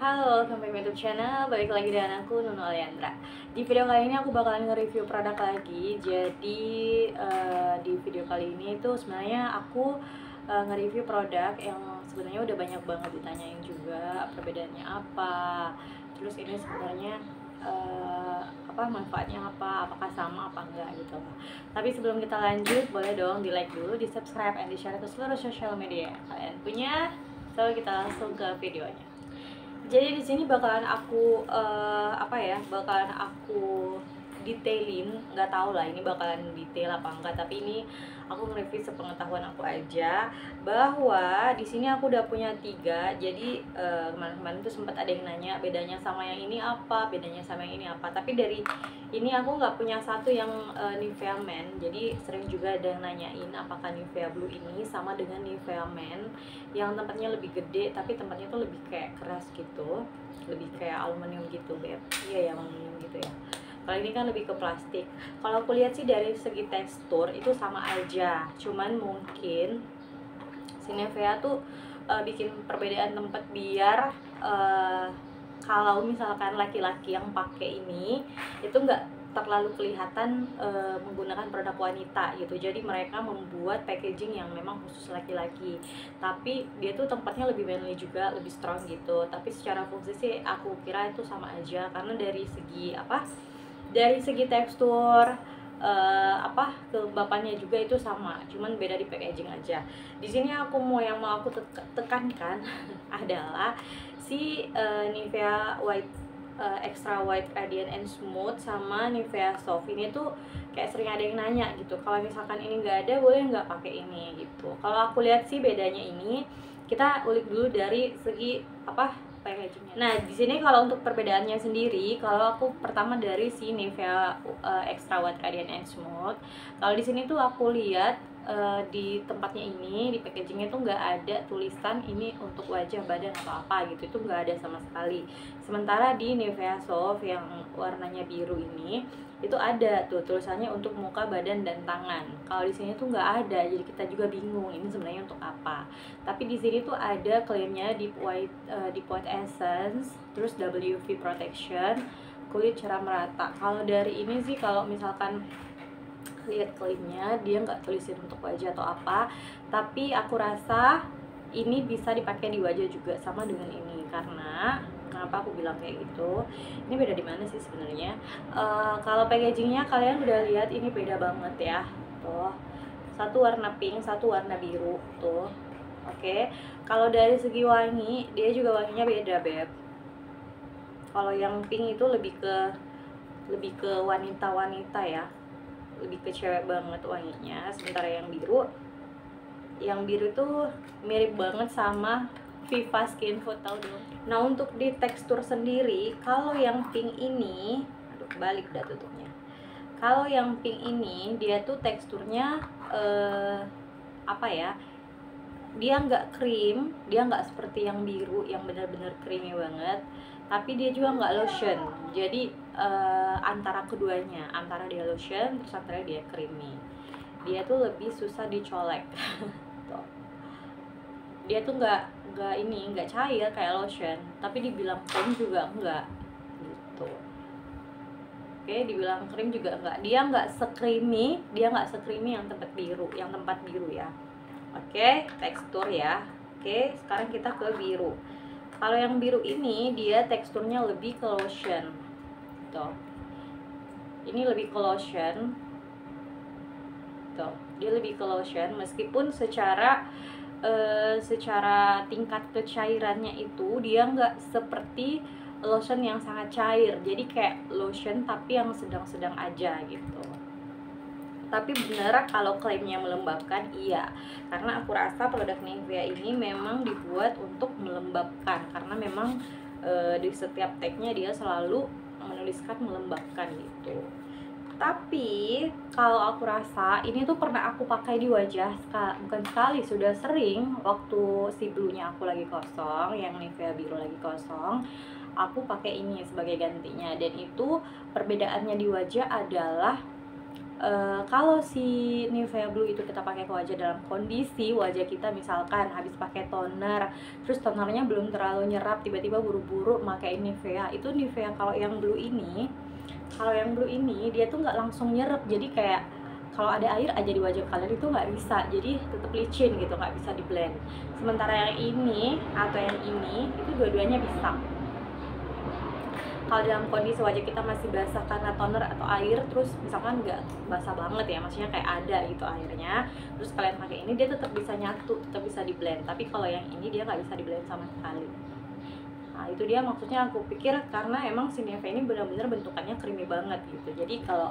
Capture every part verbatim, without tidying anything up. Halo, welcome back to YouTube channel. Balik lagi dengan aku, Nunu Alejandra. Di video kali ini aku bakalan nge-review produk lagi. Jadi uh, di video kali ini itu sebenarnya aku uh, nge-review produk yang sebenarnya udah banyak banget ditanyain juga perbedaannya apa. Terus ini sebenarnya Uh, apa manfaatnya apa, apakah sama apa enggak gitu. Tapi sebelum kita lanjut, boleh dong di like dulu, di subscribe, and di share ke seluruh sosial media yang kalian punya. So kita langsung ke videonya. Jadi di sini bakalan aku uh, apa ya, bakalan aku detailin, nggak tahu lah ini bakalan detail apa enggak, tapi ini aku nge-review sepengetahuan aku aja. Bahwa di sini aku udah punya tiga, jadi uh, kemarin-kemarin tuh sempat ada yang nanya bedanya sama yang ini apa, bedanya sama yang ini apa. Tapi dari ini aku nggak punya satu yang uh, Nivea Men, jadi sering juga ada yang nanyain apakah Nivea Blue ini sama dengan Nivea Men yang tempatnya lebih gede, tapi tempatnya tuh lebih kayak keras gitu, lebih kayak aluminium gitu, beb. Iya ya, aluminium gitu ya. Kalau ini kan lebih ke plastik. Kalau aku lihat sih dari segi tekstur itu sama aja, cuman mungkin si Nivea tuh uh, bikin perbedaan tempat biar uh, kalau misalkan laki-laki yang pakai ini itu nggak terlalu kelihatan uh, menggunakan produk wanita gitu. Jadi mereka membuat packaging yang memang khusus laki-laki, tapi dia tuh tempatnya lebih manly juga, lebih strong gitu. Tapi secara fungsi sih aku kira itu sama aja, karena dari segi apa? Dari segi tekstur uh, apa kelembapannya juga itu sama, cuman beda di packaging aja. Di sini aku mau yang mau aku tekankan adalah si uh, Nivea White uh, Extra White Guardian N-Mode sama Nivea Soft. Ini tuh kayak sering ada yang nanya gitu. Kalau misalkan ini nggak ada, boleh nggak pakai ini gitu. Kalau aku lihat sih bedanya ini, kita ulik dulu dari segi apa? Packagingnya. Nah, di sini kalau untuk perbedaannya sendiri, kalau aku pertama dari si Nivea uh, Extra White Guardian N-Mode. Kalau di sini tuh aku lihat uh, di tempatnya ini, di packagingnya tuh nggak ada tulisan ini untuk wajah, badan atau apa gitu, itu nggak ada sama sekali. Sementara di Nivea Soft yang warnanya biru ini, itu ada tuh tulisannya untuk muka, badan, dan tangan. Kalau di sini tuh nggak ada, jadi kita juga bingung ini sebenarnya untuk apa. Tapi di sini tuh ada klaimnya Deep White uh, Deep White Essence, terus W V Protection, kulit cerah merata. Kalau dari ini sih, kalau misalkan lihat klaimnya, dia nggak tulisin untuk wajah atau apa, tapi aku rasa ini bisa dipakai di wajah juga sama dengan ini. Karena kenapa aku bilang kayak gitu, ini beda di mana sih sebenarnya? Uh, kalau packagingnya kalian udah lihat, ini beda banget ya tuh, satu warna pink, satu warna biru tuh. Oke, okay. Kalau dari segi wangi, dia juga wanginya beda, beb. Kalau yang pink itu lebih ke lebih ke wanita-wanita ya, lebih ke cewek banget wanginya. Sementara yang biru, yang biru tuh mirip banget sama Viva Skin Food, tau dong. Nah, untuk di tekstur sendiri, kalau yang pink ini, aduh balik dah tutupnya. Kalau yang pink ini, dia tuh teksturnya eh, apa ya? Dia nggak krim, dia nggak seperti yang biru yang benar-benar creamy banget. Tapi dia juga nggak lotion. Jadi eh, antara keduanya, antara dia lotion, terus antara dia creamy. Dia tuh lebih susah dicolek. Tuh. Dia tuh nggak nggak ini nggak cair kayak lotion, tapi dibilang krim juga enggak gitu. Oke, dibilang krim juga enggak, dia nggak sekrimi dia nggak sekrimi yang tempat biru yang tempat biru ya. Oke, tekstur ya. Oke, sekarang kita ke biru. Kalau yang biru ini, dia teksturnya lebih ke lotion tuh, ini lebih ke lotion tuh, dia lebih ke lotion. Meskipun secara Uh, secara tingkat kecairannya itu dia nggak seperti lotion yang sangat cair, jadi kayak lotion tapi yang sedang-sedang aja gitu. Tapi bener kalau klaimnya melembabkan, iya, karena aku rasa produk Nivea ini memang dibuat untuk melembabkan, karena memang uh, di setiap tagnya dia selalu menuliskan melembabkan gitu. Tapi kalau aku rasa ini tuh pernah aku pakai di wajah, bukan sekali, sudah sering. Waktu si blue-nya aku lagi kosong, yang Nivea biru lagi kosong, aku pakai ini sebagai gantinya. Dan itu perbedaannya di wajah adalah Uh, kalau si Nivea Blue itu kita pakai ke wajah dalam kondisi wajah kita misalkan habis pakai toner, terus tonernya belum terlalu nyerap, tiba-tiba buru-buru pakai Nivea, itu Nivea kalau yang blue ini, kalau yang blue ini dia tuh nggak langsung nyerap, jadi kayak kalau ada air aja di wajah kalian itu nggak bisa, jadi tetap licin gitu, nggak bisa di blend. Sementara yang ini atau yang ini itu dua-duanya bisa. Kalau dalam kondisi wajah kita masih basah karena toner atau air, terus misalkan nggak basah banget ya, maksudnya kayak ada gitu airnya, terus kalian pakai ini dia tetap bisa nyatu, tetap bisa di blend. Tapi kalau yang ini dia nggak bisa di blend sama sekali. Nah itu dia maksudnya aku pikir, karena emang si Nivea ini benar-benar bentukannya creamy banget gitu. Jadi kalau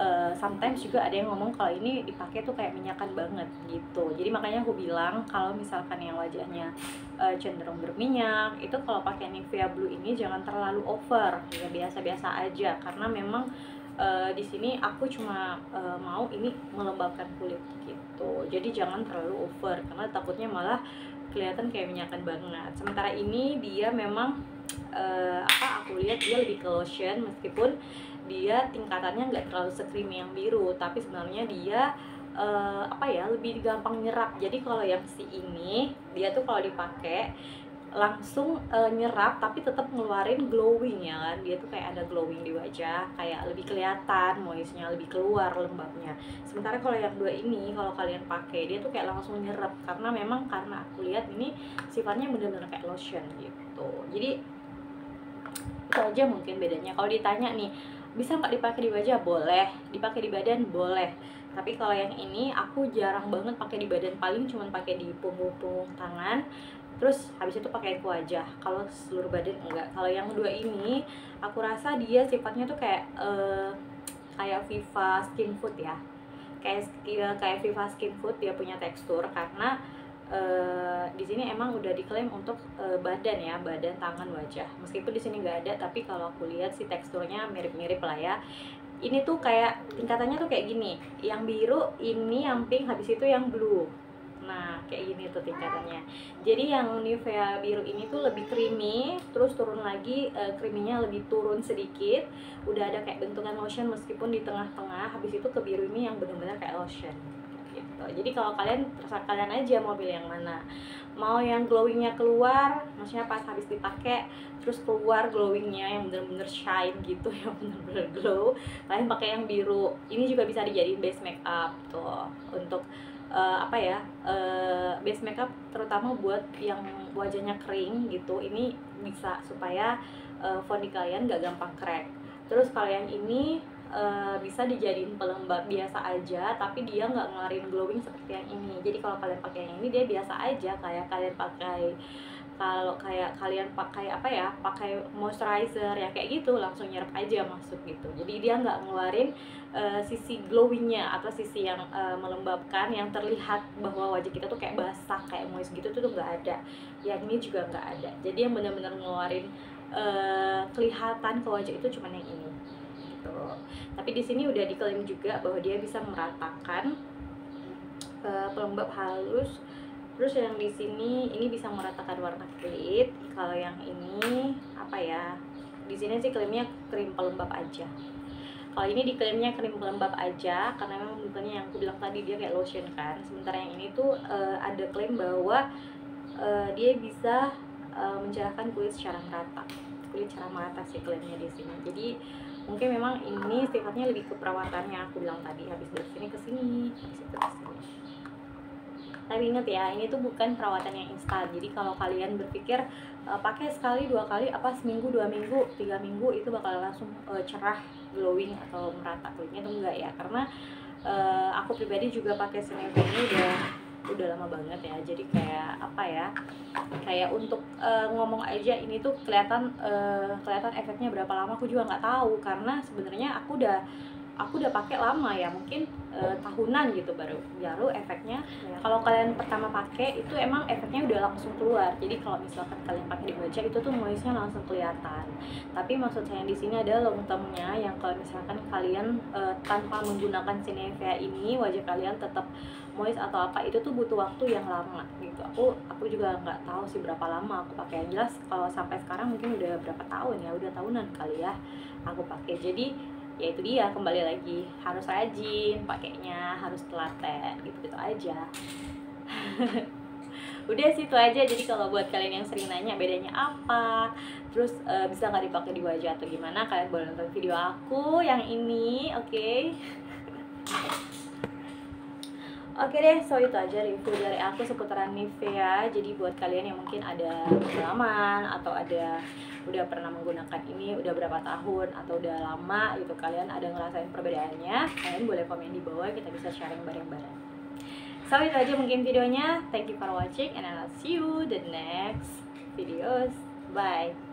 uh, sometimes juga ada yang ngomong kalau ini dipakai tuh kayak minyakan banget gitu. Jadi makanya aku bilang kalau misalkan yang wajahnya cenderung berminyak itu kalau pakai Nivea Blue ini jangan terlalu over ya, biasa-biasa aja, karena memang uh, di sini aku cuma uh, mau ini melembabkan kulit gitu, jadi jangan terlalu over karena takutnya malah kelihatan kayak minyakan banget. Sementara ini dia memang uh, apa aku lihat dia lebih ke lotion, meskipun dia tingkatannya nggak terlalu se-creamy yang biru, tapi sebenarnya dia Uh, apa ya, lebih gampang nyerap. Jadi kalau yang si ini dia tuh kalau dipakai langsung uh, nyerap tapi tetap ngeluarin glowing ya kan, dia tuh kayak ada glowing di wajah, kayak lebih kelihatan moistnya, lebih keluar lembabnya. Sementara kalau yang dua ini kalau kalian pakai dia tuh kayak langsung nyerap, karena memang karena aku lihat ini sifatnya bener-bener kayak lotion gitu. Jadi itu aja mungkin bedanya. Kalau ditanya nih bisa nggak dipakai di wajah, boleh, dipakai di badan boleh, tapi kalau yang ini aku jarang banget pakai di badan, paling cuman pakai di punggung-punggung tangan, terus habis itu pakai ke wajah. Kalau seluruh badan enggak. Kalau yang dua ini aku rasa dia sifatnya tuh kayak uh, kayak Viva Skin Food ya, kayak kayak Viva Skin Food dia punya tekstur, karena Uh, di sini emang udah diklaim untuk uh, badan ya, badan, tangan, wajah. Meskipun di sini nggak ada, tapi kalau aku lihat sih teksturnya mirip-mirip lah ya. Ini tuh kayak tingkatannya tuh kayak gini, yang biru ini, yang pink, habis itu yang blue. Nah kayak gini tuh tingkatannya. Jadi yang Nivea biru ini tuh lebih creamy, terus turun lagi uh, creamy-nya lebih turun sedikit. Udah ada kayak bentukan lotion meskipun di tengah-tengah. Habis itu ke biru ini yang benar-benar kayak lotion. Jadi kalau kalian, terserah kalian aja mau pilih yang mana. Mau yang glowingnya keluar, maksudnya pas habis dipakai terus keluar glowingnya yang bener-bener shine gitu, yang bener-bener glow, kalian pakai yang biru. Ini juga bisa dijadiin base makeup tuh, untuk uh, apa ya, uh, base makeup terutama buat yang wajahnya kering gitu. Ini bisa supaya uh, foundation kalian gak gampang crack. Terus kalau yang ini Uh, bisa dijadiin pelembab biasa aja, tapi dia nggak ngeluarin glowing seperti yang ini. Jadi kalau kalian pakai yang ini dia biasa aja, kayak kalian pakai, kalau kayak kalian pakai apa ya, pakai moisturizer ya kayak gitu, langsung nyerap aja masuk gitu. Jadi dia nggak ngeluarin uh, sisi glowingnya atau sisi yang uh, melembabkan, yang terlihat bahwa wajah kita tuh kayak basah, kayak moist gitu tuh nggak ada. Yang ini juga nggak ada. Jadi yang benar-benar ngeluarin uh, kelihatan ke wajah itu cuman yang ini. Tapi di sini udah diklaim juga bahwa dia bisa meratakan uh, pelembab halus. Terus yang di sini ini bisa meratakan warna kulit. Kalau yang ini apa ya? Di sini sih klaimnya krim pelembab aja. Kalau ini diklaimnya krim pelembab aja karena memang bentuknya yang aku bilang tadi dia kayak lotion kan. Sementara yang ini tuh uh, ada klaim bahwa uh, dia bisa uh, mencerahkan kulit secara merata. Kulit secara merata sih klaimnya di sini. Jadi mungkin memang ini sifatnya lebih ke perawatannya yang aku bilang tadi, habis dari sini ke sini, habis itu ke sini. Tapi inget ya, ini tuh bukan perawatan yang instan. Jadi kalau kalian berpikir e, pakai sekali, dua kali, apa seminggu, dua minggu, tiga minggu itu bakal langsung e, cerah, glowing atau merata kulitnya tuh enggak ya. Karena e, aku pribadi juga pakai Nivea ini udah udah lama banget ya, jadi kayak apa ya, kayak untuk uh, ngomong aja ini tuh kelihatan uh, kelihatan efeknya berapa lama aku juga nggak tahu, karena sebenarnya aku udah aku udah pakai lama ya, mungkin uh, tahunan gitu baru baru efeknya ya. Kalau kalian pertama pakai itu emang efeknya udah langsung keluar, jadi kalau misalkan kalian pakai di wajah itu tuh moistnya langsung kelihatan. Tapi maksud saya di sini ada long termnya, yang kalau misalkan kalian uh, tanpa menggunakan si Nivea ini wajah kalian tetap moist atau apa, itu tuh butuh waktu yang lama gitu. Aku aku juga nggak tahu sih berapa lama aku pakai, yang jelas kalau sampai sekarang mungkin udah berapa tahun ya, udah tahunan kali ya aku pakai. Jadi ya itu dia, kembali lagi harus rajin pakainya, harus telaten, gitu-gitu aja. Udah sih itu aja. Jadi kalau buat kalian yang sering nanya bedanya apa, terus uh, bisa nggak dipakai di wajah atau gimana, kalian boleh nonton video aku yang ini, oke? Okay? Oke deh, so itu aja review dari aku seputaran Nivea. Jadi buat kalian yang mungkin ada pengalaman atau ada udah pernah menggunakan ini udah berapa tahun atau udah lama gitu, kalian ada ngerasain perbedaannya, kalian boleh komen di bawah, kita bisa sharing bareng-bareng. So itu aja mungkin videonya. Thank you for watching and I'll see you the next videos. Bye.